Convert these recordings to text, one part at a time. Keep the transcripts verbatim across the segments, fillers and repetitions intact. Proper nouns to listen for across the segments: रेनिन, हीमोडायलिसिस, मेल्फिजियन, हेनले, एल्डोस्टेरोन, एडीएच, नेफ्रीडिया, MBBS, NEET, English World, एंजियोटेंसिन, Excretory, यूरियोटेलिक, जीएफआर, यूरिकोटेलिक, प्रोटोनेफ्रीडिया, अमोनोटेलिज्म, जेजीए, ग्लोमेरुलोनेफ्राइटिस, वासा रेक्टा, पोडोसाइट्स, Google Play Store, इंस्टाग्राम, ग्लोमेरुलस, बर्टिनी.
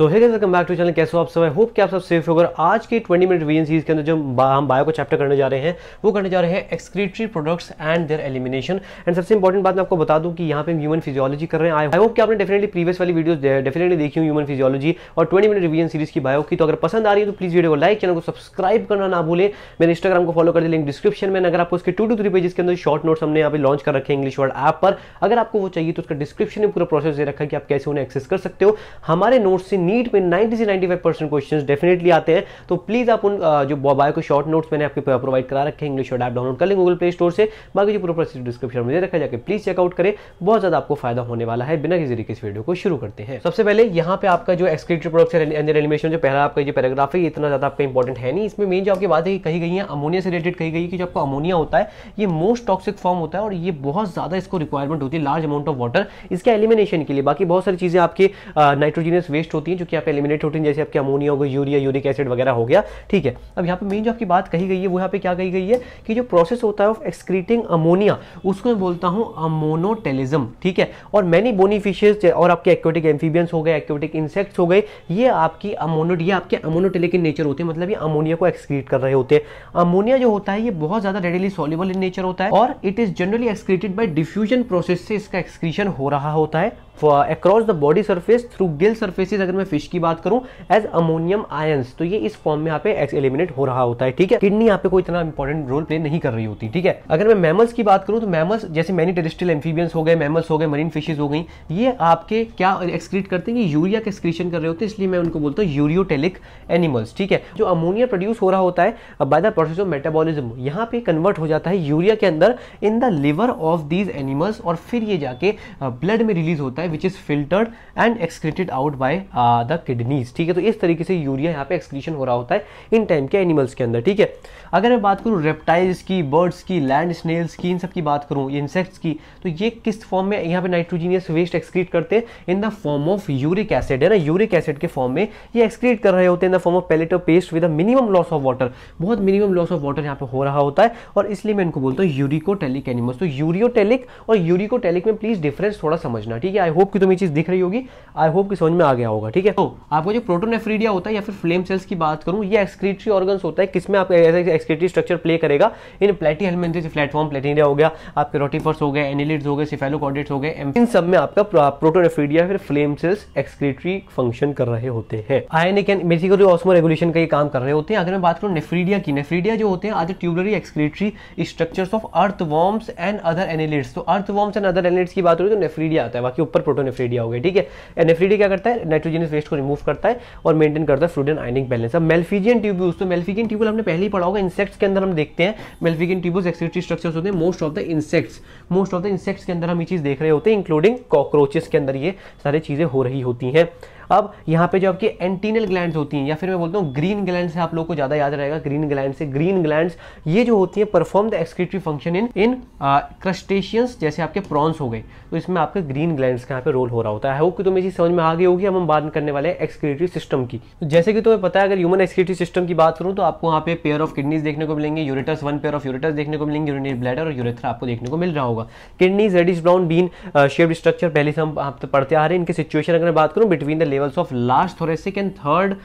So hey guys, welcome back to channel. कैसे हो आप सब? आई होप कि आप सब सेफ होगा। आज की ट्वेंटी मिनट वीडियो सीरीज के अंदर जो हम बायो को चैप्टर करने जा रहे हैं वो करने जा रहे हैं excretory products and their elimination. And सबसे इंपॉर्टेंट बात मैं आपको बता दूं कि यहाँ पे हम ह्यूमन फिजियोलॉजी कर रहे हैं। आई होप कि आपने डेफिनेटली प्रीवियस वाली वीडियो डेफिनेटली देखी ह्यूमन फिजियोलॉजी और ट्वेंटी मिनट रिवीजन सीरीज की बायो की। तो अगर पसंद आ रही है तो प्लीज वीडियो को लाइक, चैनल को सब्सक्राइब करना ना भूले। मेरे इंस्टाग्राम को फॉलो कर दे, लिंक डिस्क्रिप्शन में। अगर आपको उसके टू टू थ्री पेजेस के अंदर शॉर्ट नोट्स हमने यहाँ पे लॉन्च कर रखे हैं इंग्लिश वर्ल्ड ऐप पर। अगर आपको वो चाहिए तो उसका डिस्क्रिप्शन में पूरा प्रोसेस दे रखा है कि आप कैसे उन्हें एक्सेस कर सकते हो। हमारे नोट्स से नीट में नाइंटी से ninety five percent questions definitely आते हैं, तो प्लीज आप उन जो बायो के शॉर्ट नोट्स मैंने आपको प्रोवाइड करा रखे हैं। इंग्लिश वर्ड ऐप डाउनलोड कर लें गूगल प्ले स्टोर से। बाकी जो पूरा प्रोसेस डिस्क्रिप्शन में दे रखा है, जाके प्लीज चेकआउट करें, बहुत ज्यादा आपको फायदा होने वाला है। बिना किसी तरीके से वीडियो को शुरू करते हैं। सबसे पहले यहाँ पे आपका जो excretory products and their elimination जो पहला आपका जो पैराग्राफ है, इतना ज्यादा आपका इंपॉर्टेंट है नहीं। इसमें मेन जो आपकी बात है कही गई है अमोनिया से रिलेटेड कही गई कि जो आपका अमोनिया होता है ये मोस्ट टॉक्सिक फॉर्म होता है और ये बहुत ज्यादा इसको रिक्वायरमेंट होती है लार्ज अमाउंट ऑफ वाटर इसके एलिमिनेशन के लिए। बाकी बहुत सारी चीजें आपके नाइट्रोजनियस वेस्ट होती हैं जो कि आप एलिमिनेट होती हैं, जैसे आपके अमोनिया हो गई, यूरिया, यूरिक एसिड वगैरह हो गया। ठीक है, अब यहाँ पे मेन जो आपकी बात कही गई है वो यहाँ पे क्या कही गई है कि जो प्रोसेस होता है ऑफ एक्सक्रीटिंग अमोनिया उसको मैं बोलता हूँ अमोनोटेलिज्म। ठीक है, और मैनी बोनीफिशेस और आपके एक्वेटिक एम्फीबियंस हो गए, एक्वेटिक इंसेक्ट्स हो गए, ये आपकी अमोनोड ये आपके अमोनोटेलिक इन नेचर होते हैं, मतलब ये अमोनिया को एक्सक्रीट कर रहे होते हैं। अमोनिया जो होता है ये बहुत ज्यादा रेडिली सोल्यूबल इन नेचर होता है और it is generally excreted by diffusion process से इसका एक्सक्रीशन हो रहा होता है across the body surface through gill surfaces. अगर मैं फिश की बात करूं एज अमोनियम आयंस, तो ये इस फॉर्म में यहाँ पे एलिमिनेट हो रहा होता है। ठीक है, किडनी यहाँ पे कोई इतना इंपॉर्टेंट रोल प्ले नहीं कर रही होती। ठीक है, अगर मैं मैमल्स की बात करूं तो मैमल्स जैसे मैनी टेरेस्ट्रियल एम्फीबियंस हो गए, मैमल्स हो गए, मरीन फिशेज हो गई, ये आपके क्या एक्सक्रीट करते हैं, यूरिया के एक्सक्रीशन कर रहे होते हैं, इसलिए मैं उनको बोलता हूँ यूरियोटेलिक एनिमल्स। ठीक है, जो अमोनिया प्रोड्यूस हो रहा होता है by the process of metabolism यहाँ पे कन्वर्ट हो जाता है यूरिया के अंदर in the liver of these animals और फिर ये जाके ब्लड में रिलीज होता है which is filtered and excreted out by uh, the kidneys। ठीक है, तो इस तरीके से यूरिया यहाँ पे excretion हो रहा होता है इन टाइम के एनिमल्स के अंदर। ठीक है, अगर मैं बात करूँ रेप्टाइल्स की, बर्ड्स की, लैंड स्नेल्स की, इन सब की बात करूँ, इंसेक्ट्स की, तो ये किस फॉर्म में यहाँ पे नाइट्रोजीनियस वेस्ट एक्सक्रीट करते हैं in the form of uric acid. है ना, यूरिक एसिड के फॉर्म में ये एक्सक्रीट कर रहे होते हैं in the form of pellet of paste with a minimum loss of water. बहुत मिनिमम लॉस ऑफ वाटर यहाँ पे हो रहा होता है और इसलिए मैं इनको बोलता हूँ यूरिकोटेलिक एनिमल्स। तो यूरियोटेलिक और यूरिकोटेलिक में प्लीज डिफरेंस थोड़ा समझना। ठीक है, आई होप कि तुम्हें चीज दिख रही होगी, आई होप कि समझ में आ गया होगा। ठीक है, तो आपको जो प्रोटोनेफ्रीडिया होता है या फिर फ्लेम सेल्स की बात करूं, ये एक्सक्रीटरी ऑर्गन्स होता है। किसमें आपका एक्सक्रीटरी स्ट्रक्चर प्ले करेगा इन प्लेटीहेल्मिंथ जैसे प्लेटफॉर्म प्लेटीनिया हो गया, आपके रोटिफर्स हो गए, एनिलिड्स हो गए, सिफेलोकॉर्डेट्स हो गए, इन सब में आपका प्रोटोनेफ्रीडिया फिर फ्लेम सेल्स एक्सक्रीटरी फंक्शन कर रहे होते हैं। आयनिक एंड बेसिकली ऑस्मोरेगुलेशन का ये काम कर रहे होते हैं। अगर मैं बात करूं नेफ्रीडिया की, नेफ्रीडिया जो होते हैं are the tubular excretory structures of earthworms and other annelids. तो अर्थवॉर्म्स एंड अदर एनिलिड्स की बात हो रही है तो नेफ्रीडिया आता है, बाकी ऊपर प्रोटोनेफ्रीडिया हो गया। ठीक है, एनेफ्रीडिया क्या करता है, नाइट्रोजनस वेस्ट को रिमूव करता है और मेंटेन करता है फ्लूइड एंड आयनिक बैलेंस। अब मेल्फिजियन ट्यूबुल्स, तो मेल्फिजियन ट्यूबुल हमने पहले ही पढ़ा होगा, इंसेक्ट्स के अंदर हम देखते हैं मेल्फिजियन ट्यूबुल्स एक्सक्रीटरी स्ट्रक्चर्स होते हैं। Most of the insects most of the insects के अंदर हम ये चीज देख रहे होते हैं, इंक्लूडिंग कॉकरोचेस के अंदर ये सारी चीजें हो रही होती हैं। अब यहाँ पे जो आपकी एंटीनल ग्लैंड्स होती हैं या फिर मैं बोलता हूँ ग्रीन ग्लैंड्स है, आप लोगों को ज्यादा याद रहेगा ग्रीन ग्लैंड से। ग्रीन ग्लैंड्स ये जो होती है perform the excretory function in in crustaceans जैसे आपके प्रॉन्स हो गए, तो इसमें आपके ग्रीन ग्लैंड्स का यहाँ पे रोल हो रहा होता है। होप कि तुम्हें चीज समझ में आ गई होगी। हम बात करने वाले हैं एक्सक्रीटरी सिस्टम की। जैसे कि तुम्हें पता है अगर ह्यूमन एक्सक्रीटरी सिस्टम की बात करूँ तो आपको वहाँ पे पेयर ऑफ किडनीज देखने को मिलेंगे, ureters, one pair of ureters देखने को मिलेंगे, यूरिनरी ब्लैडर और यूरेथ्रा आपको देखने को मिल रहा होगा। Kidneys reddish brown bean shaped structure पहले से हम पढ़ते आ रहे हैं। इनके सिचुएशन अगर मैं बात करूँ between the levels of large thoracic and third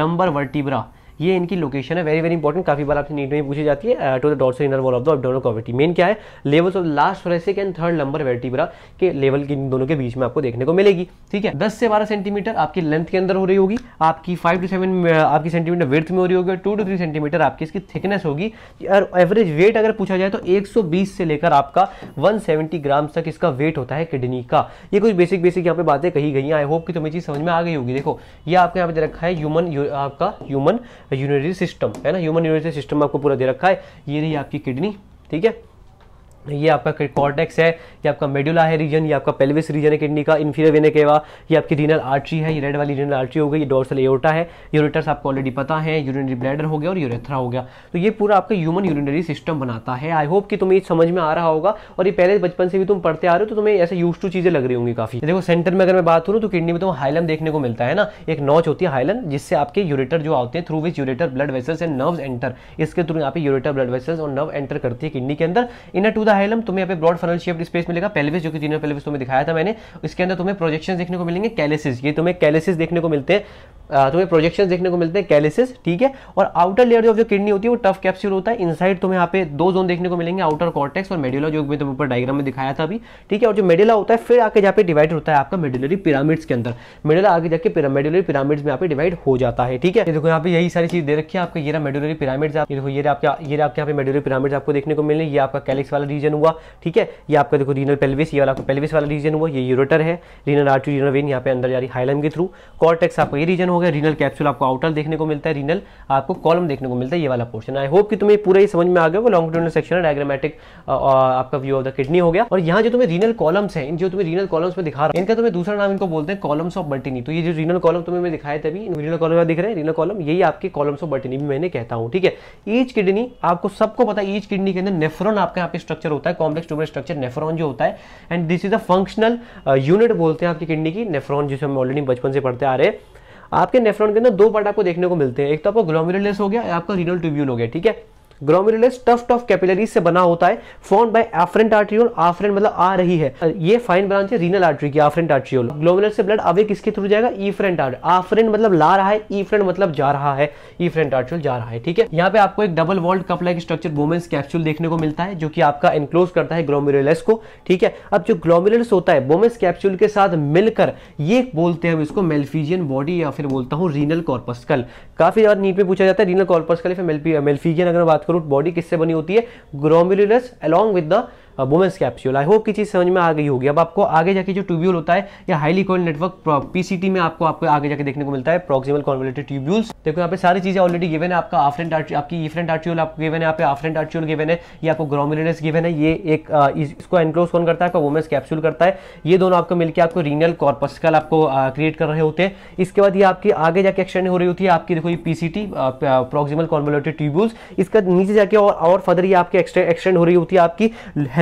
lumbar vertebra, ये इनकी लोकेशन है। वेरी वेरी इंपॉर्टेंट, काफी बार आपसे नीट में पूछी जाती है। To the dorsal inner wall of the abdominal cavity, main क्या है, levels of last thoracic and third lumbar vertebra के लेवल की इन दोनों के बीच में आपको देखने को मिलेगी। ठीक है, दस से बारह सेंटीमीटर आपकी लेंथ के अंदर हो रही होगी, आपकी फाइव टू सेवन आपकी सेंटीमीटर विड्थ में हो रही होगी और टू टू थ्री सेंटीमीटर आपकी इसकी थिकनेस होगी। और एवरेज वेट अगर पूछा जाए तो एक सौ बीस से लेकर आपका एक सौ सत्तर ग्राम तक इसका वेट होता है किडनी का। ये कुछ बेसिक बेसिक यहाँ पे बातें कही गई हैं, आई होप कि तुम्हें चीज समझ में आ गई होगी। देखो ये आपके यहाँ पे रखा है ह्यूमन, आपका ह्यूमन यूरिनरी सिस्टम है ना, ह्यूमन यूरिनरी सिस्टम आपको पूरा दे रखा है। ये रही आपकी किडनी, ठीक है, ये आपका कॉर्टेक्स है, ये आपका मेडुला है रीजन, ये आपका पेल्विस रीजन है किडनी का, इन्फीरियर वेना केवा, ये आपकी रीनल आर्टरी है, ये रेड वाली रीनल आर्टरी हो गई, ये डोर्सल एओर्टा है, यूरेटस आपको ऑलरेडी पता है, यूरिनरी ब्लैडर हो गया और यूरेथ्रा हो गया। तो ये पूरा आपका ह्यूमन यूरिनरी सिस्टम बनाता है। आई होप कि तुम्हें ये समझ में आ रहा होगा और ये पहले बचपन से भी तुम पढ़ते आ रहे हो तो तुम्हें ऐसे यूज टू चीजें लग रही होंगी काफी। देखो सेंटर में अगर मैं बात करूँ तो किडनी में तो हाइलम देखने को मिलता है ना, एक नॉच होती है हाइलम जिससे आपके यूरेटर जो आते हैं through which ureter blood vessels and nerves enter, इसके थ्रू यहाँ पे यूरेटर ब्लड वेसल्स और नर्व एंटर करती है किडनी के अंदर। Inner to the the hilum तुम्हें यहाँ पे ब्रॉड फनल शेप्ड स्पेस मिलेगा, पेल्विस जो कि तीनों पेल्विस तुम्हें दिखाया था मैंने, इसके अंदर तुम्हें प्रोजेक्शन देखने को मिलेंगे कैलिसिस, ये तुम्हें कैलिसिस देखने को मिलते हैं, तुम्हें प्रोजेक्शन देखने को मिलते हैं कैलिसिस, ठीक है। और आउटर लेयर ऑफ जो किडनी होती है वो टफ कैप्सूल होता है, इनसाइड तुम्हें यहाँ पे दो जोन देखने को मिलेंगे, आउटर कॉर्टेक्स और मेडुला जो मैं तुम्हें ऊपर डायग्राम में दिखाया था अभी, ठीक है। और जो मेडुला होता है फिर आके जहाँ पे डिवाइड होता है आपका मेडुलरी पिरामिड्स के अंदर, मेडुला आगे जाके मेडुलरी पिरामिड्स में यहाँ पे डिवाइड हो जाता है, ठीक है। देखो यहाँ पे यही सारी चीज दे रखी है आपका, ये रहा मेडुलरी पिरामिड्स, आप देखो ये रहा आपका ये रहा आपके यहाँ पे मेडुलरी पिरामिड्स आपको देखने को मिले, ये आपका कैलिक्स वाला रीजन हुआ, ठीक है। ये आपका देखो रीनल पेल्विस, ये वाला आपका पेल्विस वाला रीजन हुआ, ये यूरेटर है, रीनल आर्टरी रीनल वेन यहाँ पे अंदर जा रही हाइलम के थ्रू, कॉर्टेक्स आपका ये रीजन हो गया, रीनल कैप्सूल आपको आउटर देखने को मिलता है, रीनल आपको कॉलम देखने को मिलता है, ये वाला पोर्शन। आई होप कि तुम्हें पूरा ही समझ में आ गया, वो लॉन्गिट्यूडिनल सेक्शन डायग्रामेटिक आपका व्यू ऑफ द किडनी हो गया। और यहाँ जो तुम्हें रीनल कॉलम्स हैं, इन जो तुम्हें रीनल कॉलम्स में दिखा रहा हूँ इनका तुम्हें दूसरा नाम इनको बोलते हैं कॉलम्स ऑफ बर्टिनी। तो ये जो रीनल कॉलम तुम्हें मैं दिखाया तभी रीनल कॉलम दिख रहे हैं, रीनल कॉलम यही आपके कॉलम्स ऑफ बर्टिनी भी मैंने कहता हूँ, ठीक है। ईच किडनी आपको सबको पता है, ईच किडनी के अंदर नेफ्रॉन आपका यहाँ पे स्ट्रक्चर होता है, कॉम्प्लेक्स ट्यूबुलर स्ट्रक्चर नेफ्रॉन जो होता है, and this is a functional unit बोलते हैं आपकी किडनी की, नेफ्रॉन जिसे हम ऑलरेडी बचपन से पढ़ते आ रहे हैं। आपके नेफ्रॉन के अंदर दो पार्ट आपको देखने को मिलते हैं, एक तो आपको ग्लोमेरुलस हो गया, आपका रीनल ट्यूब्यूल हो गया, ठीक है। ग्लोमेरुलस टफ्ट ऑफ कैपिलरीज से बना होता है, formed by afferent arteriole, efferent मतलब आ रही है, ये फाइन ब्रांच है रीनल आर्टरी की, एफरेंट आर्ट्रियोल। ग्लोमेरुलस से ब्लड अवे किसके थ्रू जाएगा, एफरेंट आर्ट्रियोल, एफरेंट मतलब ला रहा है, एफरेंट मतलब जा रहा है, एफरेंट आर्ट्रियोल जा रहा है, ठीक है। यहाँ पे आपको एक double walled cup like structure Bowman's capsule देखने को मिलता है जो कि आपका एनक्लोज करता है ग्लोमेरुलस को, ठीक है। अब जो ग्लोमेरुलस होता है वोमेन्स कैप्सूल के साथ मिलकर, ये बोलते हैं इसको मेल्फिजियन बॉडी या फिर बोलता हूँ रीनल कॉर्पस्कल। काफी ज्यादा नीट में पूछा जाता है रीनल कॉर्पस्कल या मेल्फिजियन, अगर बात करूं बॉडी किससे बनी होती है, ग्लोमेरुलस along with the Bowman's capsule. I hope की चीज समझ में आ गई होगी। अब आपको आगे जाके जो ट्यूब्यूल होता है या हाईली कॉइल नेटवर्क पीसीटी में आपको आपको आगे जाके देखने को मिलता है प्रॉक्सिमल कॉन्वोल्यूटेड ट्यूब्यूल्स। देखो यहाँ पे सारी चीजें ऑलरेडी गिवन है, आपका एफरेंट आर्ट्रियोल, आपकी एफरेंट आर्ट्रियोल आपको गिवन है, यहाँ पे एफरेंट आर्ट्रियोल गिवन है, ये आपको ग्लोमेरुलस गिवन है, ये एक आ, इस, इसको एनक्लोज कौन करता है, आपका वोमेन्स कैप्सूल करता है, ये दोनों आपको मिलकर आपको रीनल कॉर्पस्कल आपको क्रिएट कर रहे होते हैं। इसके बाद ये आपकी आगे जाके एक्सटेंड हो रही होती है आपकी, देखो ये पीसीटी प्रॉक्सिमल कॉन्वोल्यूटेड ट्यूब्यूल्स, इसका नीचे जाके और और फर्दर ये आपकी एक्सटेंड हो रही होती है आपकी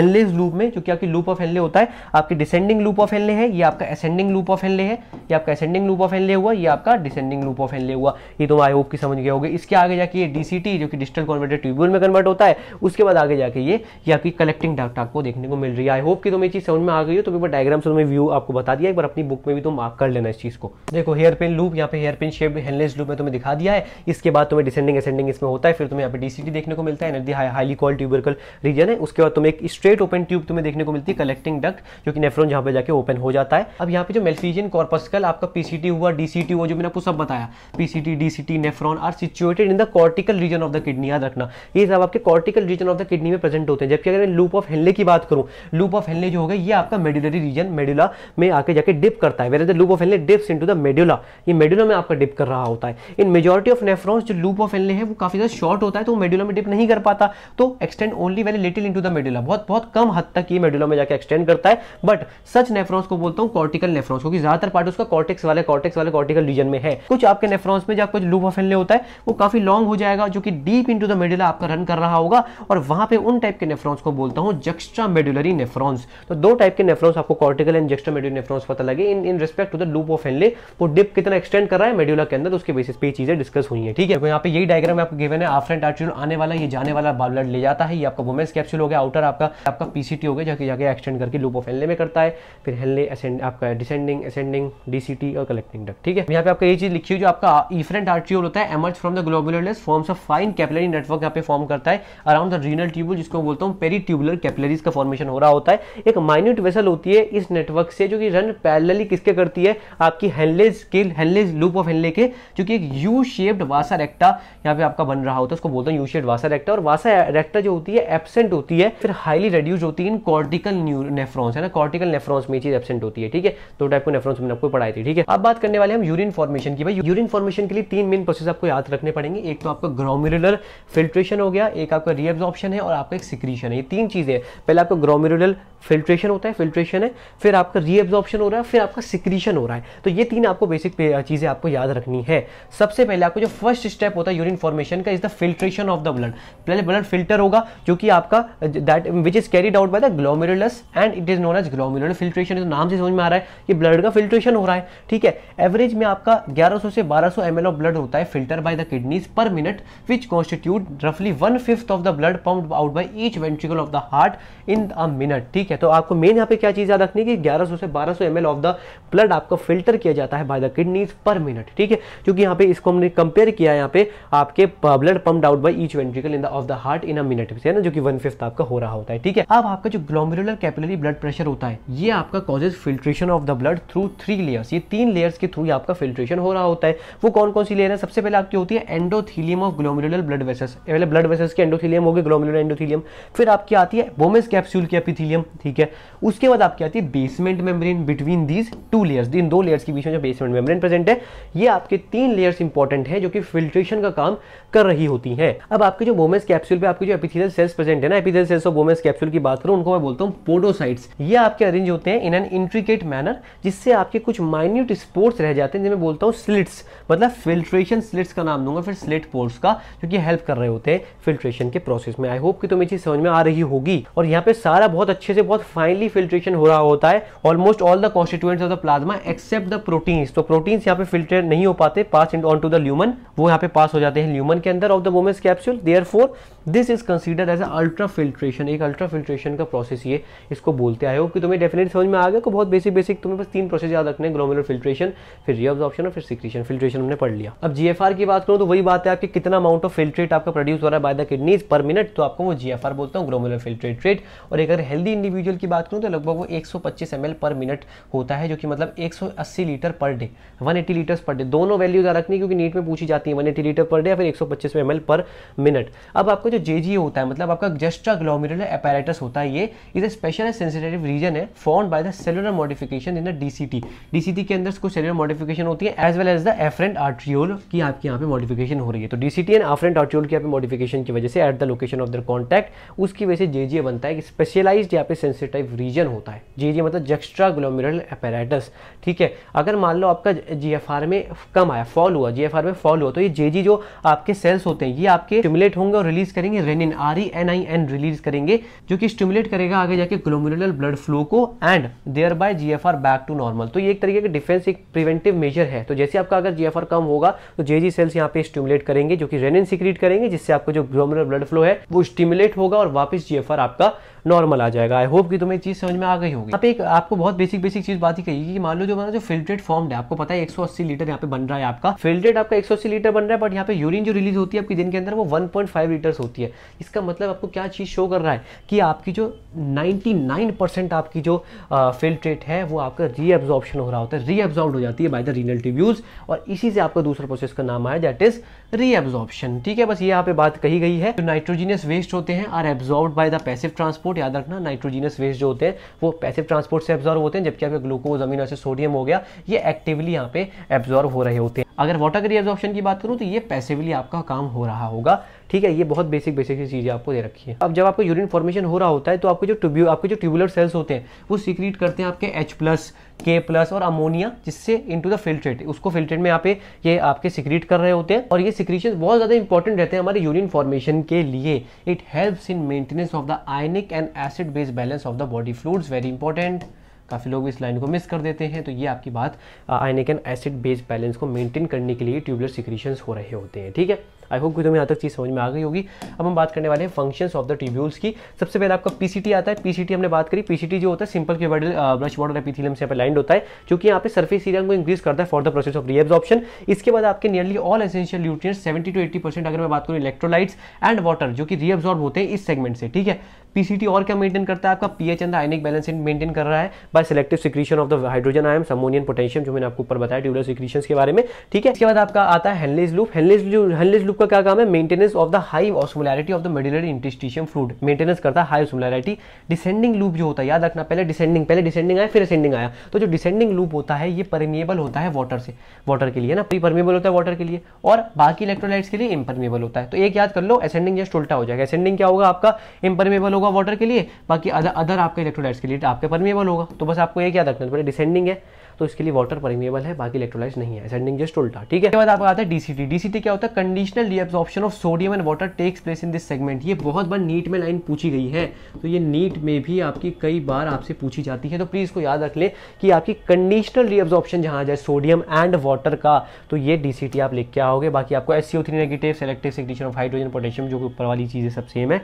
हेनलेस लूप में, जो कि आपकी लूप ऑफ हेनले होता है, आपकी डिसेंडिंग लूप ऑफ हेनले है, ये आपका असेंडिंग लूप ऑफ हेनले है, ये आपका असेंडिंग लूप ऑफ हेनले हुआ, ये आपका डिसेंडिंग लूप ऑफ हेनले हुआ, ये तो आई होप की समझ गया होगा। इसके आगे जाके ये डीसीटी जो कि डिजिटल कन्वर्टेड ट्यूब्यूल में कन्वर्ट होता है, उसके बाद आगे जाके ये ये आपकी कलेक्टिंग डाटा आपको देखने को मिल रही है। आई होप कि तुम्हें चीज समझ में आ गई हो, तो डायग्राम से तुम्हें व्यू आपको बता दिया, एक बार अपनी बुक में भी तुम मार्क कर लेना इस चीज को। देखो हेयर पिन लूप, यहाँ पे hairpin shape Henle's loop में तुम्हें दिखा दिया है, इसके बाद तुम्हें डिसेंडिंग असेंडिंग इसमें होता है, फिर तुम्हें यहाँ पे डीसीटी देखने को मिलता है, energy highly coiled tubercle region है, उसके बाद तुम्हें स्ट्रेट ओपन ट्यूब तुम्हें देखने को मिलती है, कलेक्टिंग डक्ट जो कि नेफ्रॉन जहां पे जाके ओपन हो जाता है। अब यहाँ पे जो मेल्फिजियन कॉर्पस्कल आपका पीसीटी हुआ, डीसीटी हुआ, जो मैंने आपको सब बताया, PCT DCT nephron are situated in the cortical region of the kidney, याद रखना ये सब आपके cortical region of the kidney में प्रेजेंट होते हैं। जबकि अगर मैं लूप ऑफ हेनले की बात करूँ, लूप ऑफ हेनले जो होगा ये आपका मेडुलरी रीजन, मेडुला में आके जाके डिप करता है, where the loop of हेनले dips into the medulla, ये मेडुला में आपका डिप कर रहा होता है। इन मेजॉरिटी ऑफ नेफ्रॉन्स जो लूप ऑफ हेनले है वो काफी ज्यादा शॉर्ट होता है, तो मेडुला में डिप नहीं कर पाता, तो extend only very little into the medulla, बहुत बहुत कम हद तक ये मेडुला में जाके एक्सटेंड करता है। बट सच नेफ्रॉन्स को बोलता हूं कॉर्टिकल नेफ्रॉन्स, क्योंकि ज्यादातर पार्ट उसका कॉर्टेक्स वाले कॉर्टेक्स वाले कॉर्टिकल रीजन में है। कुछ आपके नेफ्रॉन्स में जहां कुछ लूप ऑफ हेनले होता है वो काफी लॉन्ग हो जाएगा, जो कि डीप इनटू द मेडुला आपका रन कर रहा होगा, और वहां पे उन टाइप के नेफ्रॉन्स को बोलता हूं जक्स्ट्रा मेडुलरी नेफ्रॉन्स। तो दो टाइप के नेफ्रॉन्स आपको cortical and juxtamedullary nephrons पता लगे, in in respect to the loop of हेनले, वो डिप कितना एक्सटेंड कर रहा है मेडुला के अंदर, तो उसके बेसिस पे ये चीजें डिस्कस हुई है, ठीक है। यहां पे यही डायग्राम आपको गिवन है, एफरेंट आर्ट्रियोल आने वाला, ये जाने वाला ब्लड ले जाता है, ये आपका वोमेन्स कैप्सूल हो गया, आउटर आपका आपका पीसीटी हो गया जाके जाके एक्सटेंड करके लूप ऑफ हेनले में करता है, फिर हेनले असेंड आपका डिसेंडिंग असेंडिंग डीसीटी और कलेक्टिंग डक्ट, ठीक है। यहां पे आपका ये चीज लिखी हुई, जो आपका एफरेंट आर्ट्रियोल होता है emerge from the ग्लोमेरुलस, forms a fine capillary network यहां पे फॉर्म करता है अराउंड द रीनल ट्यूब्यूल, जिसको बोलता हूं पेरीट्यूबुलर कैपिलरीज का फॉर्मेशन हो रहा होता है। एक माइन्यूट वेसल होती है इस नेटवर्क से जो कि रन पैरेलली किसके करती है, आपकी हेनलेस के हेनलेस लूप ऑफ हेनले के, जो कि एक यू शेप्ड वासा रेक्टा यहां पे आपका बन रहा होता है, उसको बोलते हैं यू शेप्ड वासा रेक्टा। और वासा रेक्टा जो होती है एब्सेंट होती है, फिर हाईली रिड्यूस होती है इन कॉर्टिकल नेफ्रॉन्स, है ना, कॉर्टिकल नेफ्रॉन्स में चीज एब्सेंट होती है, ठीक है। दो टाइप के नेफ्रॉन्स मैंने आपको पढ़ाई थी, ठीक है। अब बात करने वाले हम यूरिन फॉर्मेशन की। भाई यूरिन फॉर्मेशन के लिए तीन मेन प्रोसेस आपको याद रखने पड़ेंगे, एक तो आपका ग्लोमेरुलर फिल्ट्रेशन हो गया, एक आपका रीएब्जॉर्प्शन है, और आपका एक सिक्रीशन है। ये तीन चीजें, पहले आपका ग्लोमेरुलर फिल्ट्रेशन होता है, फिल्ट्रेशन है, फिर आपका रीएब्जॉर्प्शन हो रहा है, फिर आपका सिक्रीशन हो रहा है। तो ये तीन आपको बेसिक चीजें आपको याद रखनी है। सबसे पहले आपको जो फर्स्ट स्टेप होता है यूरिन फॉर्मेशन का is the filtration of the blood, पहले ब्लड फिल्टर होगा जो कि आपका that which is carried out by the glomerulus and it is known as glomerular filtration। तो नाम से समझ में आ रहा है कि ब्लड का फिल्ट्रेशन हो रहा है। ठीक है, एवरेज में आपका ग्यारह सौ से बारह सौ एमएल ऑफ ब्लड होता है filter by the kidneys per minute, which constitute रफली one fifth of the blood pumped out by each ventricle of the heart in a minute. ठीक है, तो आपको मेन यहाँ पे क्या चीज याद रखनी है कि ग्यारह सौ से बारह सौ एमएल ऑफ द ब्लड आपका फिल्टर किया जाता है by the kidneys per minute. ठीक है, क्योंकि यहाँ पे इसको हमने कंपेयर किया यहाँ पे आपके blood pumped out by each ventricle in the of the heart in a minute से, है ना, जो कि वन फिफ्थ आपका हो रहा होता है। ठीक है, अब आपका जो ग्लोमेरुलर कैपिलरी ब्लड प्रेशर होता है ये आपका causes filtration of the blood through three layers. ये तीन लेयर्स के थ्रू आपका फिल्ट्रेशन हो रहा होता है। वो कौन कौन सी लेयर है? सबसे पहले आपकी होती है endothelium of glomerular blood vessels, पहले ब्लड वेसल्स के एंडोथीलियम हो गए ग्लोमेरुलर एंडोथीलियम। फिर आपकी आती है बोमेस कैप्सूल की एपिथीलियम। ठीक है, उसके बाद आपकी आती है basement membrane. Between these two layers, इन दो लेयर्स के बीच में जो बेसमेंट मेम्ब्रेन प्रेजेंट है, ये आपके तीन लेयर्स इंपॉर्टेंट है जो कि फिल्ट्रेशन का काम कर रही होती है। अब आपके जो बोमेस कैप्सूल पे आपके जो एपिथीलियल सेल्स प्रेजेंट है ना, epithelial cells of Bowman's capsule की बात करूं, उनको मैं बोलता हूं पोडोसाइट्स। ये आपके अरेंज होते हैं इन एन इंट्रिकेट मैनर, जिससे आपके कुछ माइन्यूट स्पोर्ट्स रह जाते हैं, जिन्हें बोलता हूं स्लिट्स, मतलब फिल्ट्रेशन स्लिट्स का नाम दूंगा फिर स्लिट पोर्स का, जो कि हेल्प कर रहे होते हैं फिल्ट्रेशन के प्रोसेस में। आई होप कि तुम्हें चीज समझ में आ रही होगी। और यहाँ पे सारा बहुत अच्छे से बहुत फाइनली फिल्ट्रेशन हो रहा होता है। Almost all the constituents of the plasma except the proteins, तो प्रोटीन्स यहाँ पे फिल्टर नहीं हो पाते, pass on to the lumen, वो यहाँ पे पास हो जाते हैं ल्यूमन के अंदर of the Bowman's capsule. Therefore this is considered as ultra filtration, एक अल्ट्रा फिल्ट्रेशन का प्रोसेस ये इसको बोलते हैं। आई होप कि तुम्हें डेफिनेटली समझ में आ गया। को बहुत बेसिक बेसिक तुम्हें बस तीन प्रोसेस याद रखने हैं, ग्लोमेरुलर फिल्ट्रेशन, फिर रीअब्जॉर्प्शन और फिर सीक्रेशन। फिल्ट्रेशन हमने पढ़ लिया। अब जीएफआर की बात करूं तो वही बात है आपके कितना अमाउंट ऑफ फिल्ट्रेट आपका प्रोड्यूस हो रहा है by the kidneys per minute, तो आपको वो जीएफआर बोलता हूँ, ग्लोमेरुलर फिल्ट्रेट रेट। और अगर हेल्दी इंडिविजुअल की बात करूँ तो लगभग वो एक सौ पच्चीस एम एल पर मिनट होता है, जो कि मतलब एक सौ अस्सी litre per day, one eighty litres per day. दोनों वैल्यूज याद रखनी क्योंकि नीट में पूछी जाती है, one eighty litre per day या फिर एक सौ पच्चीस एम एल पर मिनट। अब आपको जो जेजी होता है, मतलब आपका जेस्टा ग्लोमेरुलर अपैरेटस होता है, ये is a special sensitive region है formed by the cellular modification in the DCT. DCT के अंदर कुछ सेलुलर मॉडिफिकेशन होती है as well as the efferent arteriole की आपकी यहाँ पे मॉडिफिकेशन हो रही है। तो डीसीटी एंड एफरेंट आर्ट्रियोल की यहाँ पे मॉडिफिकेशन की वजह से at the location of the contact, उसकी वजह से जेजीए बनता है, स्पेशलाइज्ड यहाँ पे सेंसिटिव रीजन होता है। जेजीए मतलब जेस्टा ग्लोमेरुलर अपैरेटस। ठीक है, अगर मान लो आपका जीएफआर में कम आया, फॉल हुआ, जीएफआर में फॉल हुआ, तो ये जेजी जो आपके सेल्स होते हैं ये आपके स्टिमुलेट होंगे और रिलीज करेंगे रेनिन, R E N I N release करेंगे, जो कि स्टिमुलेट करेगा आगे जाके ग्लोमेरुलर ब्लड फ्लो को and thereby जीएफआर back to normal. तो ये एक तरीके का डिफेंस, एक प्रिवेंटिव मेजर है। तो जैसे आपका अगर जीएफआर कम होगा तो जेजी सेल्स यहाँ पे स्टिमुलेट करेंगे, जो कि रेनिन सिक्रीट करेंगे, जिससे आपको जो ग्लोमेरुलर ब्लड फ्लो है वो स्टिमुलेट होगा और वापस जीएफआर आपका नॉर्मल आ जाएगा। आई होप कि तुम्हें चीज समझ में आ गई होगी। यहाँ पे एक आपको बहुत बेसिक बेसिक चीज बात ही कही कि मान लो जो हमारा जो फिल्ट्रेट फॉर्म्ड है, आपको पता है एक सौ अस्सी लीटर यहाँ पे बन रहा है, आपका फिल्ट्रेट आपका एक सौ अस्सी लीटर बन रहा है, बट यहाँ पे यूरिन जो रिलीज होती है आपकी दिन के अंदर वो वन पॉइंट फाइव लीटर्स होती है। इसका मतलब आपको क्या चीज शो कर रहा है कि आपकी जो निन्यानवे परसेंट आपकी जो फिल्ट्रेट है वो आपका रीअब्जॉर्प्शन हो रहा होता है, रीअब्जॉर्ब हो जाती है बाय द रीनल ट्यूब्यूल्स, और इसी से आपका दूसरा प्रोसेस का नाम आया दैट इज रीअब्जॉर्प्शन। ठीक है, बस ये यहाँ पे बात कही गई है। जो नाइट्रोजीनियस वेस्ट होते हैं are absorbed by the passive transport, याद रखना नाइट्रोजिनस वेस्ट जो होते हैं वो पैसिव ट्रांसपोर्ट से एब्जॉर्ब होते हैं, जबकि आपके ग्लूकोज, अमीनो एसिड, सोडियम हो गया, ये एक्टिवली यहाँ पे एब्जॉर्ब हो रहे होते हैं। अगर वाटर के रीअब्जॉर्प्शन की बात करूं तो ये पैसिवली आपका काम हो रहा होगा। ठीक है, ये बहुत बेसिक बेसिक सी चीजें आपको दे रखी है। अब जब आपको यूरिन फॉर्मेशन हो रहा होता है तो आपके जो ट्यूब्यू आपके जो ट्यूबुलर सेल्स होते हैं वो सीक्रेट करते हैं आपके एच प्लस, के प्लस और अमोनिया, जिससे इनटू द फिल्ट्रेट, उसको फिल्ट्रेट में यहाँ पे ये आपके सीक्रेट कर रहे होते हैं। और ये सीक्रेशन बहुत ज्यादा इंपॉर्टेंट रहते हैं हमारे यूरिन फॉर्मेशन के लिए। It helps in maintenance of the ionic and acid based balance of the body fluids, very important. काफ़ी लोग इस लाइन को मिस कर देते हैं। तो ये आपकी बात ionic and acid based balance को मेंटेन करने के लिए ट्यूबुलर सिक्रीशंस हो रहे होते हैं। ठीक है, आई होप कि तुम्हें यहाँ तक चीज़ समझ में आ गई होगी। अब हम बात करने वाले हैं फंक्शंस ऑफ द ट्यूब्यूल्स की। सबसे पहले आपका पीसीटी आता है। पीसीटी हमने बात करी, पीसीटी जो होता है simple cuboidal brush water epithelium से अलाइंड होता है, जो कि यहाँ पे सरफेस एरिया को इंक्रीज करता है for the process of reabsorption. इसके बाद आपके nearly all essential nutrients seventy to eighty percent, अगर मैं बात करूँ इलेक्ट्रोलाइट्स एंड वाटर, जो कि रीअब्जॉर्ब होते हैं इस सेगमेंट से। ठीक है, पीसीटी और क्या मेंटेन करता है, आपका pH and ionic balance maintain कर रहा है by selective secretion of the hydrogen ion, ammonium, potassium, जो मैंने आपको ऊपर बताया ट्यूबुलर सिक्रीशंस के बारे में। ठीक है, इसके बाद आपका आता है Henle's loop. Henle's loop Henle's loop का क्या काम है? Maintenance of the high osmolarity of the medullary interstitium fluid, maintenance करता है हाई ऑस्मोलैरिटी। डिसेंडिंग लूप जो होता है, याद रखना, पहले डिसेंडिंग पहले डिसेंडिंग आया फिर असेंडिंग आया, तो जो डिसेंडिंग लूप होता है ये परमिएबल होता है वाटर से, वाटर के लिए ना, परमिएबल होता है वाटर के लिए, और बाकी इलेक्ट्रोलाइट्स के लिए इम्परमिएबल होता है। तो एक याद कर लो, असेंडिंग जस्ट उल्टा हो जाएगा। असेंडिंग क्या होगा आपका? इम्परमिएबल होगा वाटर के लिए, बाकी अदर आपके इलेक्ट्रोलाइट्स के लिए आपके परमिएबल होगा। तो बस आपको एक याद रखना, पहले डिसेंडिंग है तो इसके लिए वाटर परमिएबल है, बाकी इलेक्ट्रोलाइट नहीं है, असेंडिंग जस्ट उल्टा। ठीक है, इसके बाद आपका आता है डीसीटी। डीसीटी क्या होता है? Conditional reabsorption of sodium and water takes place in this segment. ये बहुत बार नीट में लाइन पूछी गई है, तो ये नीट में भी आपकी कई बार आपसे पूछी जाती है, तो प्लीज इसको याद रख ले कि आपकी कंडीशनल रीअब्जॉर्प्शन जहां जाए सोडियम एंड वाटर का, तो ये डीसीटी आप लिख के आओगे। बाकी आपको SCO three negative, selective secretion of hydrogen potassium, जो ऊपर वाली चीजें सब सेम है,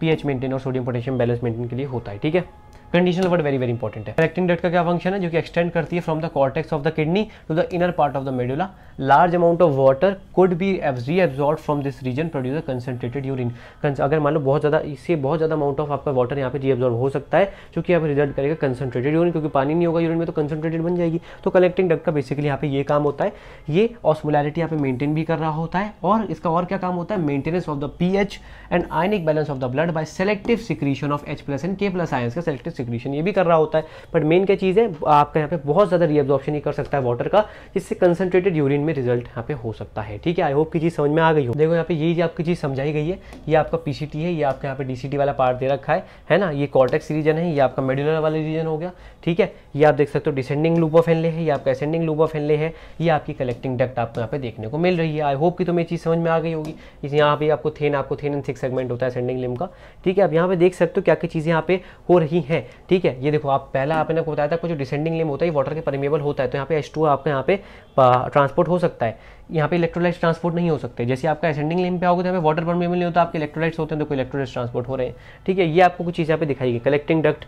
पीएच मेंटेन और सोडियम पोटेशियम बैलेंस मेंटेन के लिए होता है। ठीक है, conditional word very very important है। करेक्टिंग डट का क्या फंक्शन है? जो कि एक्सटेंड करती है from the cortex of the kidney to the inner part of the medulla. Large amount of water could be reabsorb from this region, produce concentrated urine. अगर मान लो बहुत ज्यादा, इससे बहुत ज्यादा अमाउंट ऑफ आपका वाटर यहाँ पे रीअब्सॉर्ब हो सकता है, क्योंकि यहाँ पर रिजल्ट करेगा कंसनट्रेटेड यूरिन, क्योंकि पानी नहीं होगा यूरिन में तो कंसनट्रेटेड बन जाएगी। तो कलेक्टिंग डट का बेसिकली यहाँ पे ये काम होता है, ये ऑस्मोलैरिटी यहाँ पे मेंटेन भी कर रहा होता है, और इसका और क्या काम होता है? Maintenance of the pH and ionic balance of the blood by selective secretion of H plus and K plus ions का सेलेक्टिव सिक्रीशन ये भी कर रहा होता है। बट मेन क्या चीज है, आपका यहाँ पे बहुत ज्यादा रीअब्जॉर्प्शन ही कर सकता है वाटर का, जिससे कंसनट्रेटेड यूरिन में रिजल्ट यहाँ पे हो सकता है। ठीक है, आई होप की चीज समझ में आ गई हो। देखो यहाँ पे ये आपकी चीज समझाई गई है, ये आपका पीसीटी है, ये आपका यहाँ पे डीसीटी वाला पार्ट दे रखा है, है ना। ये कॉर्टेक्स रीजन है, ये आपका मेडुलर वाला रीजन हो गया। ठीक है, ये आप देख सकते हो डिसेंडिंग लूप ऑफ हेनले है, ये आपका असेंडिंग लूप ऑफ हेनले है, ये आपकी कलेक्टिंग डक्ट आपको यहाँ पे देखने को मिल रही है। आई होप की तुम्हें चीज समझ में आ गई होगी। यहाँ पे आपको थेन आपको थेन एंड थिक सेगमेंट होता है असेंडिंग लिम्ब का। ठीक है, आप यहाँ पे देख सकते हो क्या क्या चीजें यहाँ पे हो रही हैं। ठीक है, ये देखो आप पहला आपने आपको बताया था कुछ डिसेंडिंग लिम्ब होता है, वाटर के परमिएबल होता है, तो यहाँ पे एच टू ओ आपका यहाँ पे ट्रांसपोर्ट हो सकता है, यहाँ पे इलेक्ट्रोलाइट्स ट्रांसपोर्ट नहीं हो सकते। जैसे आपका असेंडिंग लिम्ब पे आओगे तो यहाँ पे वाटर परमिएबल नहीं होता, आपके इलेक्ट्रोलाइट्स होते हैं, तो कोई इलेक्ट्रोलाइट्स ट्रांसपोर्ट हो रहे हैं। ठीक है, ये आपको कुछ चीज़ यहाँ पे दिखाई गई। कलेक्टिंग डक्ट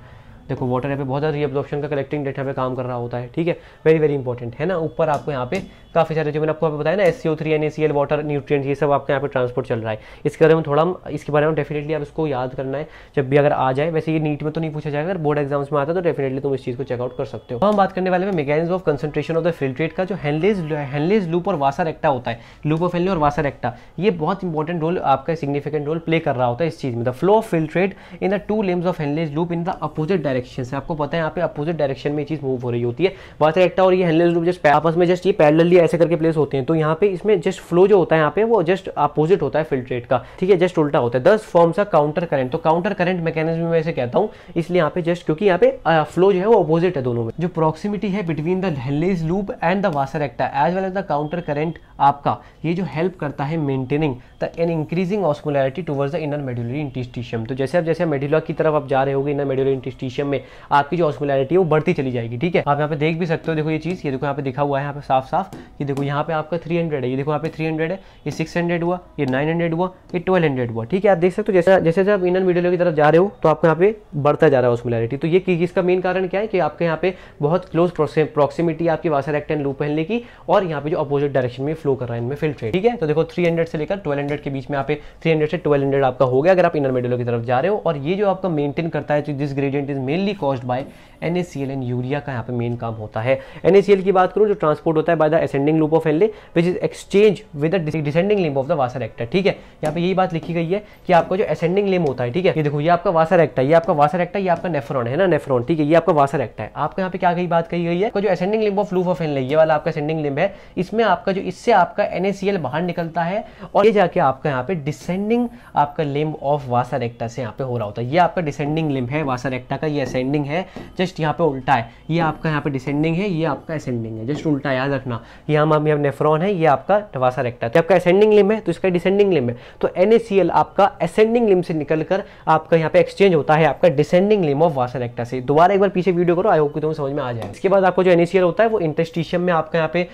देखो, वाटर यहाँ पे बहुत ज़्यादा रीअब्जॉर्प्शन का कलेक्टिंग डक्ट यहाँ पे काम कर रहा होता है। ठीक है, वेरी वेरी इंपॉर्टेंट है ना। ऊपर आपको यहाँ पे काफ़ी सारे जो मैंने आपको बताया ना, S C O three, N A C L, water, nutrients, ये सब आपके यहाँ पे ट्रांसपोर्ट चल रहा है। इसके बारे में थोड़ा हम इसके बारे में डेफिनेटली आप इसको याद करना है जब भी अगर आ जाए। वैसे ये नीट में तो नहीं पूछा जाएगा, अगर बोर्ड एग्जाम्स में आता है तो डेफिनेटली तुम इस चीज़ को चेकआउट कर सकते हो। हम बात करने वाले में mechanism of concentration of the filtrate का, जो हेनलेज हेनलेज लूप और वासा रेक्टा होता है, लूप ऑफ हेनले और वासा रेक्टा, ये बहुत इंपॉर्टेंट रोल आपका सिग्निफिकेंट रोल प्ले कर रहा होता है इस चीज़ में। The flow of filtrate in the two limbs of Henle's loop in the opposite direction से, आपको पता है यहाँ पे अपोजिट डायरेक्शन में चीज़ मूव हो रही होती है। वासा रेक्टा और ये हेनलेज लूप जस्ट आपस में जस्ट ये पैरेलली ऐसे करके प्लेस होते हैं, तो यहाँ पे इसमें जस्ट फ्लो जो होता है यहाँ पे वो जस्ट अपोजिट होता है फिल्ट्रेट का। ठीक है, जस्ट उल्टा होता है। This forms a counter current, तो काउंटर करंट मैकेनिज्म में ऐसे कहता हूँ इसलिए यहाँ पे जस्ट, क्योंकि यहाँ पे फ्लो जो है वो अपोजिट है दोनों में। जो प्रॉक्सिमिटी है between the Henle's loop and the वासा रेक्टा as well as the counter current आपका, ये जो हेल्प करता है maintaining the an increasing osmolarity towards the inner medullary interstitium. तो जैसे आप जैसे मेडुला की तरफ आप जा रहे होगे, इनर मेडुलरी इंटरस्टिशियम में आपकी जो ऑस्मोलैरिटी है वो बढ़ती चली जाएगी। ठीक है, आप यहाँ पे देख भी सकते हो। देखो ये चीज, ये देखो यहाँ पे दिखा हुआ है, यहाँ पे साफ साफ कि देखो यहाँ पे आपका तीन सौ है, ये देखो यहाँ पे तीन सौ है, ये छह सौ हुआ, ये नौ सौ हुआ, ये बारह सौ हुआ। ठीक है, आप देख सकते हो जैसे जैसे आप इनर मेडुला की तरफ जा रहे हो तो आपको यहाँ पे बढ़ता जा रहा है ऑस्मोलैरिटी। तो ये इसका मेन कारण क्या है कि आपके यहाँ पे बहुत क्लोज प्रॉक्सिमिटी आपकी वासा रेक्टा and loop हेनले की, और यहाँ पे जो अपोजिट डायरेक्शन में फ्लो कर रहा है इनमें फिल्ट्रेट। ठीक है, तो देखो तीन सौ से लेकर बारह सौ के बीच में यहाँ पे तीन सौ से बारह सौ आपका हो गया अगर आप इनर मेडुला की तरफ जा रहे हो। और ये जो आपका मेंटेन करता है, this gradient is mainly caused by N A C L and urea का यहाँ पे मेन काम होता है। एन ए सी एल की बात करूँ, जो ट्रांसपोर्ट होता है by the ascending loop of हेनले which is exchange with the descending limb of the वासा रेक्टा। ठीक है, यहाँ पे यही बात लिखी गई है कि आपका जो असेंडिंग लिम्ब होता है, ठीक है, ये देखो ये आपका वासा रेक्टा, ये आपका वासा रेक्टा, ये आपका नेफ्रॉन है ना, नेफ्रॉन। ठीक है, ये आपका वासा रेक्टा है। आपका यहाँ पे क्या कही बात कही गई है, जो ascending limb of loop of हेनले, ये वाला आपका असेंडिंग लिम्ब है, इसमें आपका जो इससे आपका एन ए सी एल बाहर निकलता है और ये जाके आपका यहाँ पे डिसेंडिंग आपका लिम्ब ऑफ वासा रेक्टा से यहाँ पे हो रहा होता है। ये आपका डिसेंडिंग लिम्ब है वासा रेक्टा का, ये असेंडिंग है, जस्ट यहाँ पे उल्टा है। ये आपका यहाँ पे डिसेंडिंग है, ये आपका असेंडिंग है, जस्ट उल्टा, याद रखना। ये हम हम नेफ्रॉन है, ये आपका वासा रेक्टा है, तो आपका असेंडिंग लिम्ब है, तो इसका डिसेंडिंग लिम्ब है। तो एन ए सी एल आपका असेंडिंग लिम्ब से निकलकर आपका यहाँ पे एक्सचेंज होता है आपका descending limb of वासा रेक्टा से। दोबारा एक बार पीछे वीडियो करो, आई होप कि तुम्हें समझ में आ जाए। इसके बाद आपको जो एन ए सी एल होता है वो इंटरस्टिशियम में आपका यहाँ पे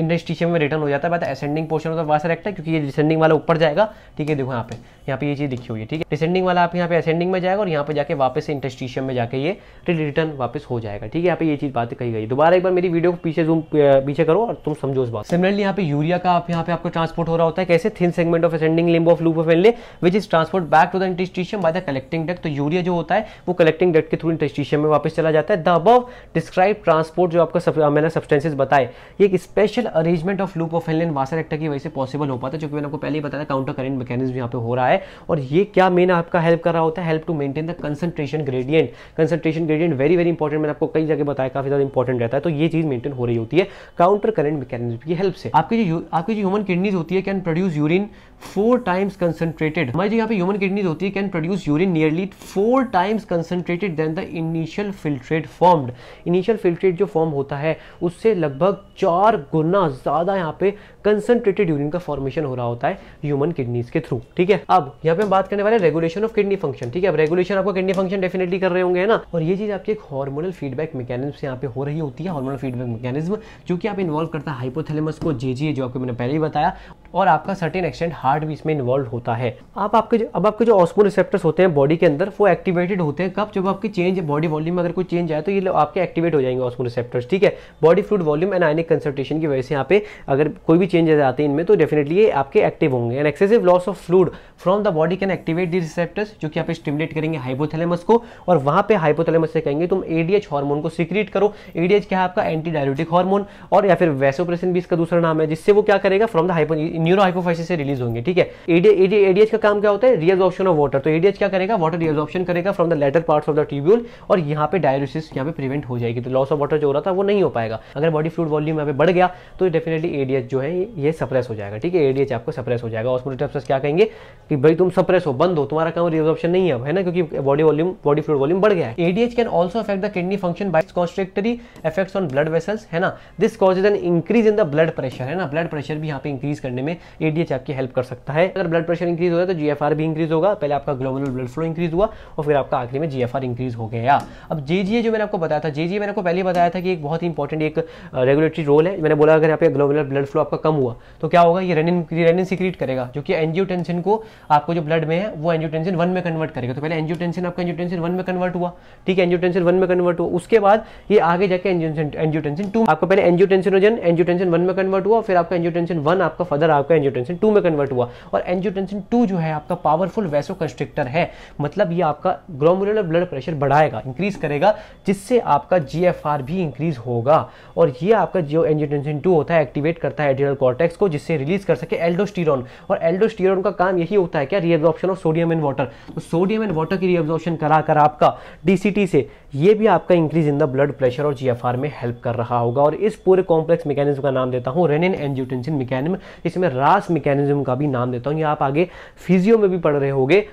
इंटरस्टिशियम में रिटर्न हो जाता है ascending portion of वासा रेक्टा, क्योंकि ये डिसेंडिंग वाला ऊपर जाएगा। ठीक है, देखो यहाँ पे यहाँ पे ये चीज दिखी हुई है। ठीक है, डिसेंडिंग वाला आप यहाँ पे असेंडिंग में जाएगा और यहाँ पे जाके वापस इंटरस्टिशियम में जाके ये रिटर्न वापस हो जाएगा। ठीक है, यहाँ पे ये चीज बात कही गई। दोबारा एक बार मेरी वीडियो को पीछे जूम पीछे करो और तुम समझो इस बात। सिमिलरली यहाँ पे यूरिया का आप यहाँ पे आपको ट्रांसपोर्ट हो रहा होता है, कैसे? Thin segment of ascending limb of loop of हेनले which is transport back to the interstitium by the collecting duct. तो यूरिया जो होता है वो कलेक्टिंग डक्ट के थ्रू इंटरस्टिशियम में वापस चला जाता है। द अबव डिस्क्राइब ट्रांसपोर्ट जो आपका मैंने सब्सटेंसेस बताए, ये एक special arrangement of loop of हेनले and वासा रेक्टा की वजह से पॉसिबल हो पाता है, जो कि मैंने आपको पहले ही बताया काउंटर करंट मैकेनिज्म यहाँ पे हो रहा है। और ये क्या मेन आपका हेल्प कर रहा होता है, help to maintain the concentration gradient gradient, concentration gradient very very important, मैंने आपको कई जगह बताया, काफी ज्यादा इंपॉर्टेंट रहता है। तो ये चीज मेंटेन हो रही होती है काउंटर करंट मैकेनिज्म की हेल्प से। आपकी जो आपकी जो ह्यूमन किडनीज होती है can produce urine four times concentrated, हमारी जो यहाँ पे ह्यूमन किडनीज होती है can produce urine nearly four times concentrated than the initial filtrate formed. Initial filtrate जो फॉर्म होता है उससे लगभग चार गुना ज्यादा यहाँ पे कंसंट्रेटेड यूरिन का फॉर्मेशन हो रहा होता है ह्यूमन किडनीज के थ्रू। ठीक है, अब यहाँ पे हम बात करने वाले रेगुलेशन ऑफ किडनी फंक्शन। ठीक है, अब रेगुलेशन आपको किडनी फंक्शन डेफिनेटली कर रहे होंगे ना, और ये चीज आपकी एक हार्मोनल फीडबैक मैकेनिज्म से यहाँ पे हो रही होती है। हार्मोनल फीडबैक मैकेनिज्म जो कि आप इन्वॉल्व करता है हाइपोथैलेमस को, जेजीए जो आपको मैंने पहले ही बताया, और आपका सर्टेन एक्सटेंट हार्ट भी इसमें इन्वॉल्व होता है। आप आपके जो, अब आपके जो ऑस्मो रिसेप्टर्स होते हैं बॉडी के अंदर वो एक्टिवेटेड होते हैं कब, जब आपकी चेंज बॉडी वॉल्यूम में अगर कोई चेंज आए तो ये आपके एक्टिवेट हो जाएंगे ऑस्मो रिसेप्टर्स। ठीक है, body fluid volume and ionic concentration की वजह से यहाँ पे अगर कोई भी चेंजेस आते हैं इनमें तो डेफिनेटली ये आपके एक्टिव होंगे। And excessive loss of fluid from the body can activate this receptors जो कि आप स्टिमुलेट करेंगे हाइपोथैलेमस को, और वहाँ पे हाइपोथैलेमस से कहेंगे तुम एडीएच हार्मोन को सीक्रेट करो। एडीएच क्या है आपका एंटी डायरेटिक हार्मोन, और या फिर वैसोप्रेसिन भी इसका दूसरा नाम है, जिससे वो क्या करेगा from the hypo neuro hypophysis से रिलीज होंगे। ठीक है, एडीएच का काम क्या होता है रीअब्जॉर्प्शन ऑफ वाटर, तो एडीएच क्या करेगा वाटर रीअब्जॉर्प्शन करेगा from the letter parts of the tubule, और यहाँ पे डायलिसिस यहाँ पे प्रिवेंट हो जाएगी, तो लॉस ऑफ वाटर जो हो रहा था वो नहीं हो पाएगा। अगर बॉडी फ्लूइड वॉल्यूम यहाँ पे बढ़ गया तो डेफिनेटली एडीएच जो है ये सप्रेस हो जाएगा। ठीक है, एडीएच आपको सप्रेस हो जाएगा। ऑस्मोटिक रिसेप्टर्स क्या कहेंगे कि भाई तुम सप्रेस हो, बंद हो, तुम्हारा काम रीअब्जॉर्प्शन नहीं है अब, है ना, क्योंकि body volume body fluid volume बढ़ गया है। एडीएच can also affect the kidney function by constrictory effects on blood vessels, है ना, this causes an increase in the blood pressure, है ना, ब्लड प्रेशर भी यहाँ पे इंक्रीज करने में एडीएच आपकी हेल्प कर सकता है। अगर ब्लड प्रेशर इंक्रीज होगा तो जीएफआर भी इंक्रीज होगा, पहले आपका ग्लोबुलर ब्लड फ्लो इंक्रीज हुआ और फिर आपका आखिरी में जीएफआर इंक्रीज हो गया। अब जेजीए जो मैंने आपको बताया था, जेजीए मैंने आपको पहले ही बताया था कि एक बहुत ही इंपॉर्टेंट एक रेगुलेटरी रोल है। मैंने बोला अगर यहाँ पे ग्लोबुलर ब्लड फ्लो आपका कम हुआ तो क्या होगा ये रेनिन रेनिन सीक्रेट करेगा जो कि एंजियोटेंसिन को आपको जो ब्लड में है वो एंजियोटेंसिन वन में कन्वर्ट करेगा। तो पहले एंजियोटेंसिन आपका एंजियोटेंसिन वन में कन्वर्ट हुआ, ठीक है, एंजियोटेंसिन वन में कन्वर्ट हुआ, उसके बाद ये आगे जाके एंजियोटेंसिन टू, आपका पहले एंजियोटेंसिनोजन एंजियोटेंसिन वन में कन्वर्ट हुआ, फिर आपका एंजियोटेंसिन वन आपका फर्दर आपका एंजियोटेंसिन टू में कन्वर्ट हुआ, और एंजियोटेंसिन टू जो है आपका पावरफुल वैसोकंस्ट्रिक्टर है, मतलब ये आपका ग्लोमेरुलर ब्लड प्रेशर बढ़ाएगा, इंक्रीज करेगा, जिससे आपका जीएफआर भी इंक्रीज होगा, और ये आपका जो एंजियोटेंसिन टू होता है एक्टिवेट करता है एड्रिनल कॉर्टेक्स को, जिससे रिलीज कर सके एल्डोस्टेरोन, और एल्डोस्टेरोन का काम यही होता है क्या reabsorption of sodium and water, तो सोडियम एंड वाटर की रीअब्जॉर्प्शन कराकर आपका डीसीटी से ये भी आपका increase in the blood pressure और जीएफआर में हेल्प कर रहा होगा। और इस पूरे कॉम्प्लेक्स मैकेनिज्म का नाम देता हूँ रेनिन एंजियोटेंसिन मैकेनिज्म, इसमें रास मैकेनिज्म का भी नाम देता हूँ, ये आप आगे फिजियो में भी पढ़ रहे होंगे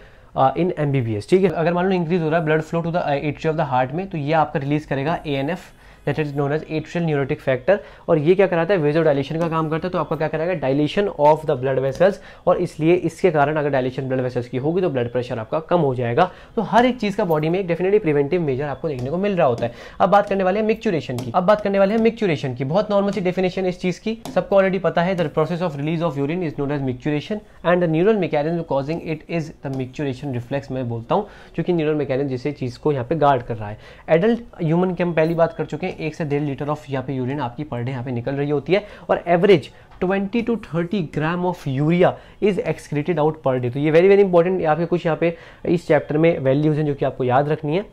इन एमबीबीएस। ठीक है, अगर मान लो इंक्रीज हो रहा है blood flow to the atrium of the heart में तो ये आपका रिलीज करेगा ANF that is known as atrial neurotic factor, और ये क्या कराता है वेजो डायलेशन का काम करता है, तो आपका क्या कराएगा dilation of the blood vessels, और इसलिए इसके कारण अगर डायलेशन ब्लड वेसल्स की होगी तो ब्लड प्रेशर आपका कम हो जाएगा। तो हर एक चीज का बॉडी में एक डेफिनेटली प्रिवेंटिव मेजर आपको देखने को मिल रहा होता है। अब बात करने वाले हैं मिक्चुरेशन की, अब बात करने वाले हैं मिक्चुरेशन की, बहुत नॉर्मल सी डेफिनेशन इस चीज की, सबको ऑलरेडी पता है, the process of release of urine is known as micturition and the neural mechanism causing it is the micturition reflex मैं बोलता हूँ, क्योंकि न्यूरल मैकेनिज्म जिसे चीज को यहाँ पे गार्ड कर रहा है। एडल्ट ह्यूमन की हम पहली बात कर चुके हैं, एक से डेढ़ लीटर ऑफ यहाँ पे यूरिन आपकी पर डे यहाँ पे निकल रही होती है, और average twenty to thirty gram of urea is excreted out per day. तो ये वेरी वेरी इंपॉर्टेंट आपके कुछ यहाँ पे इस चैप्टर में वैल्यूज हैं जो कि आपको याद रखनी है।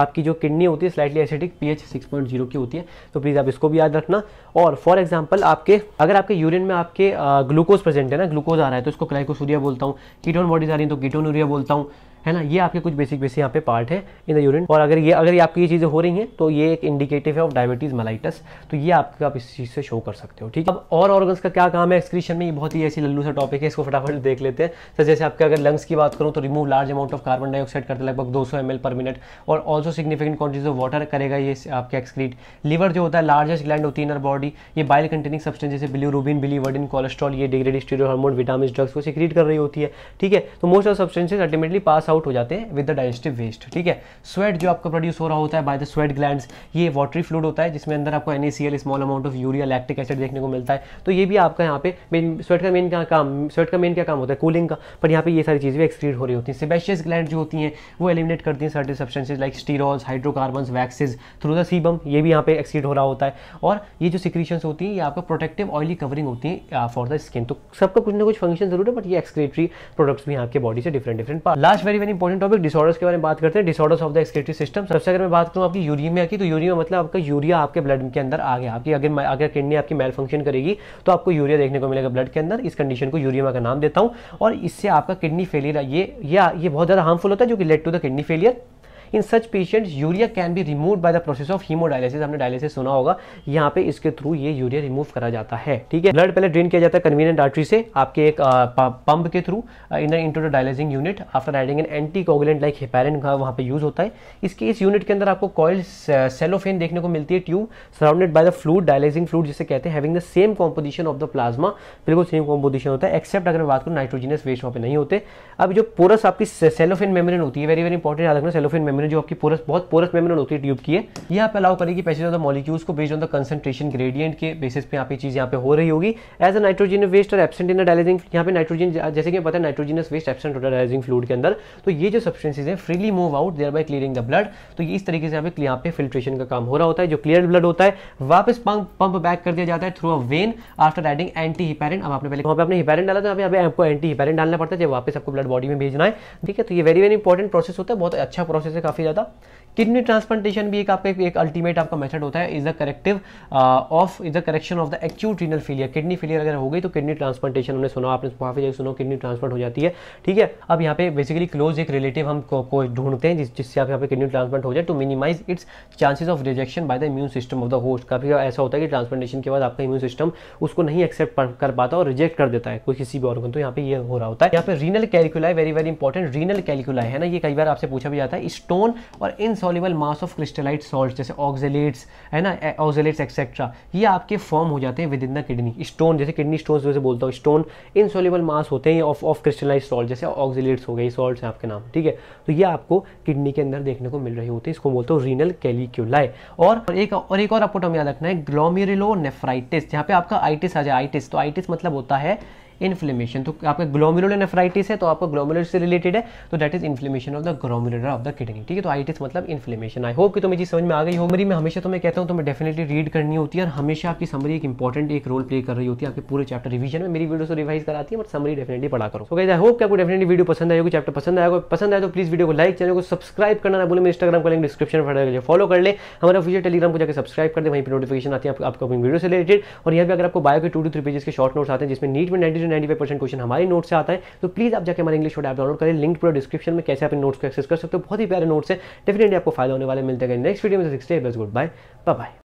आपकी जो किडनी होती है slightly acidic pH six point zero की होती है, तो प्लीज़ आप इसको भी याद रखना। और फॉर एग्जांपल आपके अगर आपके यूरिन में आपके ग्लूकोज प्रेजेंट है ना, ग्लूकोज आ रहा है तो इसको ग्लाइकोसूरिया बोलता हूँ, कीटोन बॉडीज आ रही है तो कीटोनूरिया बोलता हूँ, है ना, ये आपके कुछ बेसिक बेसिक यहाँ पे पार्ट है इन द यूरिन। और अगर ये अगर ये आपकी ये चीज़ें हो रही हैं तो ये एक इंडिकेटिव है ऑफ डायबिटीज मेलाइटस, तो ये आपके आप इस चीज़ से शो कर सकते हो। ठीक है, अब और ऑर्गन्स का क्या काम है एक्सक्रीशन में, ये बहुत ही ऐसी लल्लू सा टॉपिक है, इसको फटाफट देख लेते हैं। तो जैसे आपके अगर लंग्स की बात करूँ तो remove large amount of carbon dioxide करते लगभग दो सौ एम एल पर मिनट, और also significant quantities of water करेगा ये आपके एक्सक्रीट। लीवर जो होता है लार्जेस्ट ग्लैंड होती है इन बॉडी, ये बाइल कंटेनिंग सब्सटेंस जैसे बिलिरुबिन, बिलीवर्डिन, कोलेस्ट्रॉल, ये degraded steroid hormone, vitamin, drugs को सिक्रीट कर रही होती है। ठीक है, तो most of substances ultimately pass out हो जाते हैं विद द डाइजेस्टिव वेस्ट। ठीक है, स्वेट जो आपका प्रोड्यूस हो रहा होता है बाय द स्वेट ग्लैंड्स, ये वाटरी फ्लूइड होता है जिसमें अंदर आपको N A C L, small amount of urea, lactic acid देखने को मिलता है, तो ये भी आपका यहाँ पे स्वेट का मेन क्या काम स्वेट का मेन क्या काम होता है कूलिंग का, पर यहाँ पे ये सारी चीजें एक्सक्रीट हो रही होती हैं। सेबेशियस ग्लैंड जो होती हैं वो एलिमिनेट करती हैं certain substances like sterols, hydrocarbons, waxes through the sebum, ये भी यहाँ पे एक्सक्रीट हो रहा होता है। और ये जो सिक्रीशंस होती हैं ये आपका प्रोटेक्टिव ऑयली कवरिंग होती है फॉर द स्किन, तो सबका कुछ ना कुछ फंक्शन जरूर है, बट ये एक्सक्रीटरी प्रोडक्ट्स भी आपके बॉडी से different different. Last very very important topic disorders के बारे में बात करते हैं, disorders of the excretory system. सबसे अगर मैं बात करूं आपकी यूरिमिया की, तो यूरिमिया मतलब आपका यूरिया आपके ब्लड के अंदर आ गया, आपकी अगर अगर किडनी आपकी मेल फंक्शन करेगी तो आपको यूरिया देखने को मिलेगा ब्लड के अंदर, इस कंडीशन को यूरिमिया का नाम देता हूं, और इससे आपका किडनी फेलियर, ये ये बहुत ज्यादा हार्मफुल होता है जो कि lead to the kidney failure. In such patient urea can be remove by the process of हीमोडायलिसिस। हमने डायलिसिस सुना होगा, यहाँ पे इसके थ्रू ये यूरिया रिमूव करा जाता है। ठीक है, ब्लड पहले ड्रेन किया जाता है कन्वीनियंट आर्टरी से आपके एक पंप के through in into the dialysing unit after adding an anticoagulant like heparin का वहाँ पे यूज होता है। इसके इस यूनिट के अंदर आपको कॉइल सेलोफेन देखने को मिलती है tube surrounded by the fluid, dialysing fluid जिसे कहते हैं, having the same composition of the plasma, बिल्कुल सेम कॉम्पोजिशन होता है एक्सेप्ट अगर बात करूँ नाइट्रोजिनस वेस्ट वहाँ पे नहीं होते। अब जो पोरस आपकी सेलोफेन मेम्ब्रेन होती है, वेरी वेरी इंपॉर्टेंट याद रखना, सेलोफेन मेम्ब्रेन जो आपकी पोरस बहुत पोरस मेम्ब्रेन होती है ट्यूब की है, ये आप अलाउ करेगी पैसेज ऑफ द मॉलिक्यूल्स को based on the concentration gradient के बेसिस पे यहाँ पे चीज यहाँ पे हो रही होगी। एज अ नाइट्रोजन वेस्ट और एब्सेंट इन द डायलिसिंग, यहाँ पे नाइट्रोजन जैसे कि पता है नाइट्रोजनस वेस्ट एब्सेंट होता है डायलिसिंग फ्लूइड के अंदर, तो ये जो सब्सटेंसेज है freely move out there by clearing the blood, तो ये इस तरीके से यहाँ पे यहाँ पे फिल्ट्रेशन का काम हो रहा होता है। जो क्लियर ब्लड होता है वापस पंप पंप बैक कर दिया जाता है through a vein after adding anti heparin. अब आपने पहले वहाँ पे आपने हिपैरिन डाला था, यहाँ आपको एंटी हिपैरिन डालना पड़ता है जब वापस आपको ब्लड बॉडी में भेजना है। ठीक है, तो ये वेरी वेरी इंपॉर्टेंट प्रोसेस होता है, बहुत अच्छा प्रोसेस है काफी ज्यादा। किडनी ट्रांसप्लांटेशन भी एक आपका एक अल्टीमेट आपका मेथड होता है, is the corrective of is the correction of the acute renal failure. Kidney failure अगर हो गई तो किडनी ट्रांसप्लांटेशन हमने सुना, आपने काफी जगह सुना किडनी ट्रांसप्लांट हो जाती है। ठीक है, अब यहाँ पे बेसिकली क्लोज एक रिलेटिव हम को ढूंढते हैं जिस जिससे आप यहाँ पे किडनी ट्रांसप्लांट हो जाए to minimise its chances of rejection by the immune system of the host. काफी ऐसा होता है कि ट्रांसप्लांटेशन के बाद आपका इम्यून सिस्टम उसको नहीं एक्सेप्ट कर पाता और रिजेक्ट कर देता है कोई किसी भी ऑर्गन, तो यहाँ पे ये हो रहा होता है। यहाँ पे renal calculi very very important, renal calculi है ना, ये कई बार आपसे पूछा भी जाता है। Stone or insoluble mass of crystallite salt जैसे ऑक्सलेट्स है ना, ऑक्सलेट्स एक्सेट्रा, ये आपके फॉर्म हो जाते हैं within the kidney. Stone जैसे किडनी स्टोन जैसे बोलता हूँ, स्टोन इन सॉल्युबल मास होते हैं ऑफ ऑफ क्रिस्टलाइट सॉल्ट जैसे ऑक्सलेट्स हो गए, सॉल्ट्स हैं आपके नाम। ठीक है, तो ये आपको किडनी के अंदर देखने को मिल रही होती है, इसको बोलते हैं रीनल कैलिकुलाई। और एक और एक और आपको टर्म याद रखना है ग्लोमेरुलोनेफ्राइटिस। यहाँ पे आपका आइटिस आ जाए, आइटिस, तो आइटिस मतलब होता है इन्फ्लेमेशन, तो आपका ग्लोमेरुलोनेफ्राइटिस है तो आपका ग्लोमेरुलस से रिलेटेड है, तो that is inflammation of the glomerular of the kidney. ठीक है, तो आइटिस मतलब इन्फ्लेमेशन। आई होप कि तुम्हें चीज समझ में आ गई हो। मेरी मैं हमेशा तुम्हें कहता हूँ तुम्हें डेफिनेटली रीड करनी होती है, और हमेशा आपकी समरी एक इंपॉर्टेंट एक रोल प्ले कर रही होती है आपके पूरे चैप्टर रिवीजन में। मेरी वीडियो से रिवाइज कराती है बट समरी डेफिनेटली पढ़ा करो। सो गाइस आई होप कि आपको डेफिनेटली वीडियो पसंद आएगी, चैप्टर पसंद आएगा, पसंद आए तो प्लीज वीडियो को लाइक, चैनल को सब्सक्राइब करना ना भूलें। मेरे इंस्टाग्राम का लिंक डिस्क्रिप्शन में फॉलो कर ले, हमारा ऑफिशियल टेलीग्राम को जाकर सब्सक्राइब कर दे, वहीं पर नोटिफिकेशन आती है आपको अपनी वीडियो से रिलेटेड। और यहाँ पे अगर आपको बायो के टू टू थ्री पेजेस के शॉर्ट नोट्स आते हैं जिसमें नीट में नाइनटी नाइनटी परसेंट क्वेश्चन हमारी नोट से आता है, तो प्लीज आप जाकर हमारे इंग्लिश वर्ड ऐप डाउनलोड करें, लिंक पूरा डिस्क्रिप्शन में कैसे आप इन नोट्स को एक्सेस कर सकते हो। बहुत ही प्यारे नोट्स है, डेफिनेटली आपको फायदा होने वाले। मिलते हैं नेक्स्ट वीडियो में, तो नेक्स्ट डे बस गुड बाय बाय।